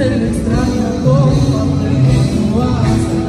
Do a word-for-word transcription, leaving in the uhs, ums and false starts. se le extraña como a